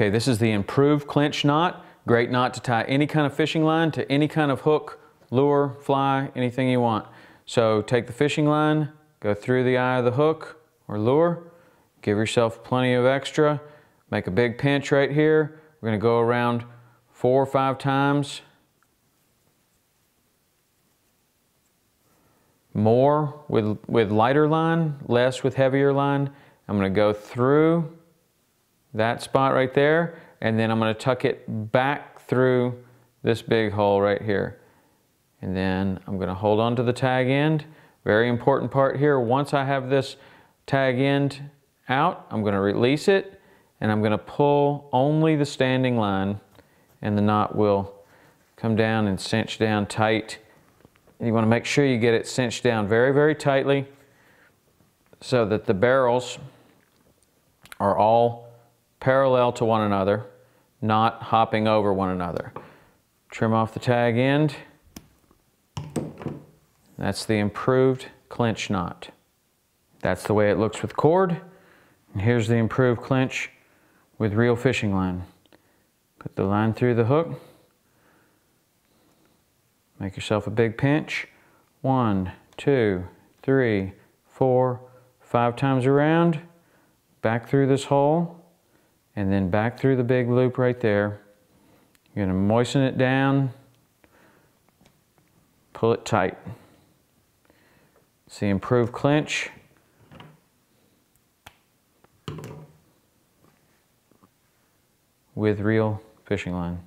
Okay, this is the improved clinch knot. Great knot to tie any kind of fishing line to any kind of hook, lure, fly, anything you want. So take the fishing line, go through the eye of the hook or lure, give yourself plenty of extra, make a big pinch right here. We're going to go around 4 or 5 times. More with lighter line, less with heavier line. I'm going to go through that spot right there, and then I'm going to tuck it back through this big hole right here. And then I'm going to hold on to the tag end. Very important part here. Once I have this tag end out, I'm going to release it, and I'm going to pull only the standing line, and the knot will come down and cinch down tight. And you want to make sure you get it cinched down very, very tightly so that the barrels are all parallel to one another, not hopping over one another. Trim off the tag end. That's the improved clinch knot. That's the way it looks with cord. And here's the improved clinch with real fishing line. Put the line through the hook. Make yourself a big pinch. 1, 2, 3, 4, 5 times around. Back through this hole. And then back through the big loop right there. You're going to moisten it down, pull it tight. It's the improved clinch. With real fishing line.